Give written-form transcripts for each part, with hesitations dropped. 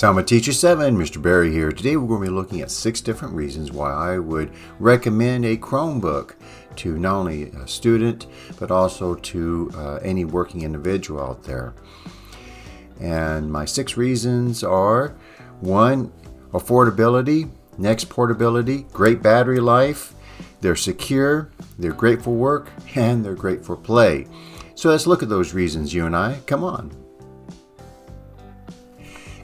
Selma Teacher7, Mr. Barry here. Today we're going to be looking at 6 different reasons why I would recommend a Chromebook to not only a student but also to any working individual out there. And my 6 reasons are: 1. Affordability. Next, portability, great battery life, they're secure, they're great for work, and they're great for play. So let's look at those reasons, you and I. Come on.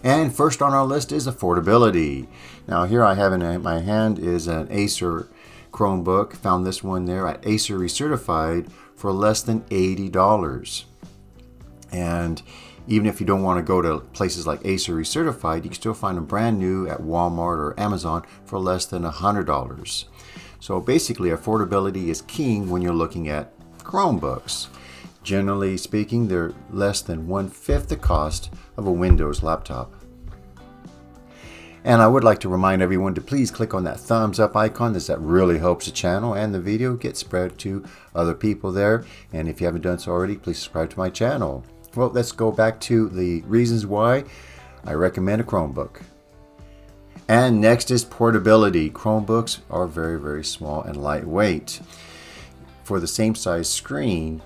And first on our list is affordability. Now here I have in my hand is an Acer Chromebook. Found this one there at Acer Recertified for less than $80. And even if you don't want to go to places like Acer Recertified, you can still find them brand new at Walmart or Amazon for less than $100. So basically, affordability is king when you're looking at Chromebooks. Generally speaking, they're less than 1/5 the cost of a Windows laptop. And I would like to remind everyone to please click on that thumbs up icon, as that really helps the channel and the video get spread to other people there. And if you haven't done so already, please subscribe to my channel. Well, let's go back to the reasons why I recommend a Chromebook. And next is portability. Chromebooks are very, very small and lightweight. For the same size screen,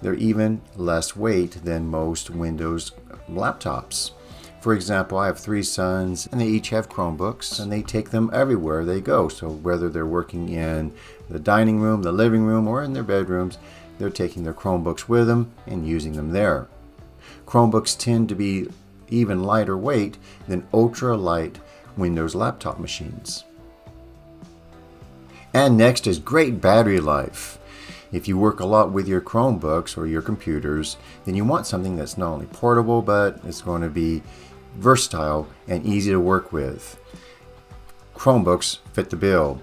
they're even less weight than most Windows laptops. For example, I have 3 sons, and they each have Chromebooks, and they take them everywhere they go. So whether they're working in the dining room, the living room, or in their bedrooms, they're taking their Chromebooks with them and using them there. Chromebooks tend to be even lighter weight than ultra-light Windows laptop machines. And next is great battery life. If you work a lot with your Chromebooks or your computers, then you want something that's not only portable, but it's going to be versatile and easy to work with. Chromebooks fit the bill.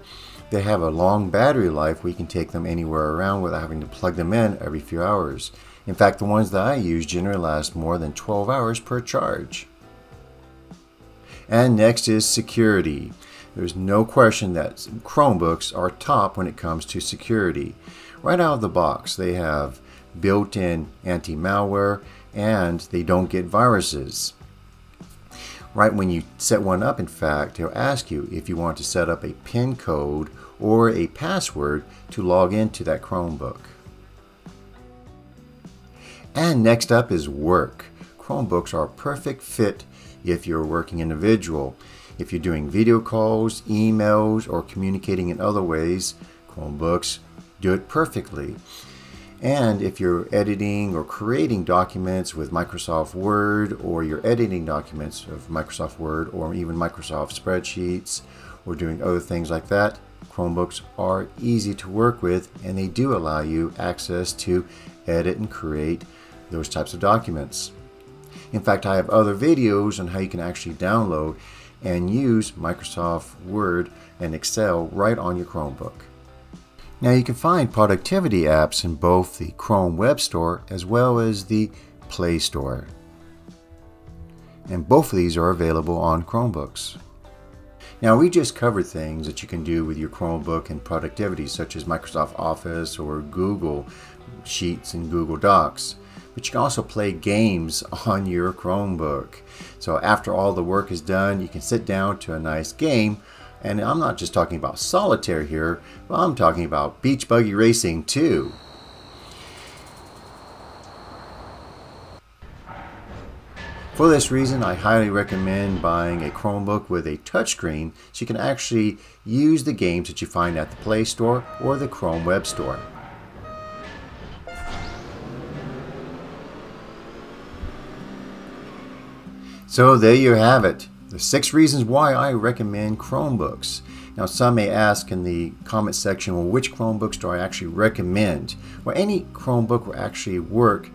They have a long battery life. We can take them anywhere around without having to plug them in every few hours. In fact, the ones that I use generally last more than 12 hours per charge. And next is security. There's no question that Chromebooks are top when it comes to security. Right out of the box, they have built-in anti-malware, and they don't get viruses. Right when you set one up, in fact, they'll ask you if you want to set up a PIN code or a password to log into that Chromebook. And next up is work. Chromebooks are a perfect fit if you're a working individual. If you're doing video calls, emails, or communicating in other ways, Chromebooks do it perfectly. And if you're editing or creating documents with Microsoft Word, or you're editing documents of Microsoft Word or even Microsoft spreadsheets, or doing other things like that, Chromebooks are easy to work with, and they do allow you access to edit and create those types of documents. In fact, I have other videos on how you can actually download and use Microsoft Word and Excel right on your Chromebook. Now you can find productivity apps in both the Chrome Web Store as well as the Play Store. And both of these are available on Chromebooks. Now we just covered things that you can do with your Chromebook and productivity, such as Microsoft Office or Google Sheets and Google Docs. But you can also play games on your Chromebook. So after all the work is done, you can sit down to a nice game. And I'm not just talking about solitaire here, but I'm talking about Beach Buggy Racing 2. For this reason, I highly recommend buying a Chromebook with a touchscreen so you can actually use the games that you find at the Play Store or the Chrome Web Store. So there you have it. The 6 reasons why I recommend Chromebooks. Now some may ask in the comment section, well, which Chromebooks do I actually recommend? Well, any Chromebook will actually work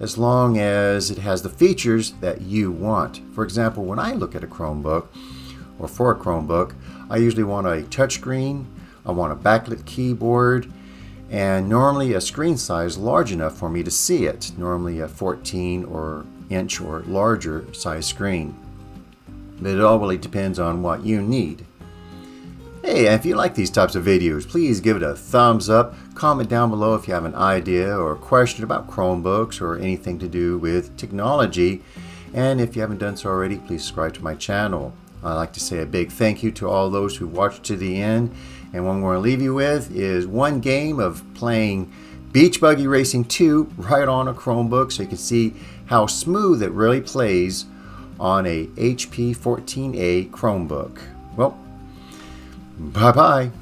as long as it has the features that you want. For example, when I look at a Chromebook, or for a Chromebook, I usually want a touchscreen, I want a backlit keyboard, and normally a screen size large enough for me to see it, normally a 14-inch or larger size screen. But it all really depends on what you need. Hey, if you like these types of videos, please give it a thumbs up. Comment down below if you have an idea or a question about Chromebooks or anything to do with technology. And if you haven't done so already, please subscribe to my channel. I'd like to say a big thank you to all those who watched to the end. And what I'm going to leave you with is one game of playing Beach Buggy Racing 2 right on a Chromebook, so you can see how smooth it really plays on a HP 14a Chromebook. Well, bye-bye.